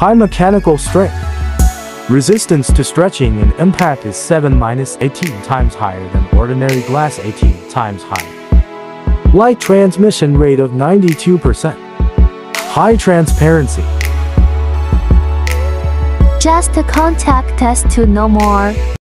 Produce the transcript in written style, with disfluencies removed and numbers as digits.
high mechanical strength. Resistance to stretching and impact is 7-18 times higher than ordinary glass, 18 times higher. Light transmission rate of 92%. High transparency. Just contact us to know more.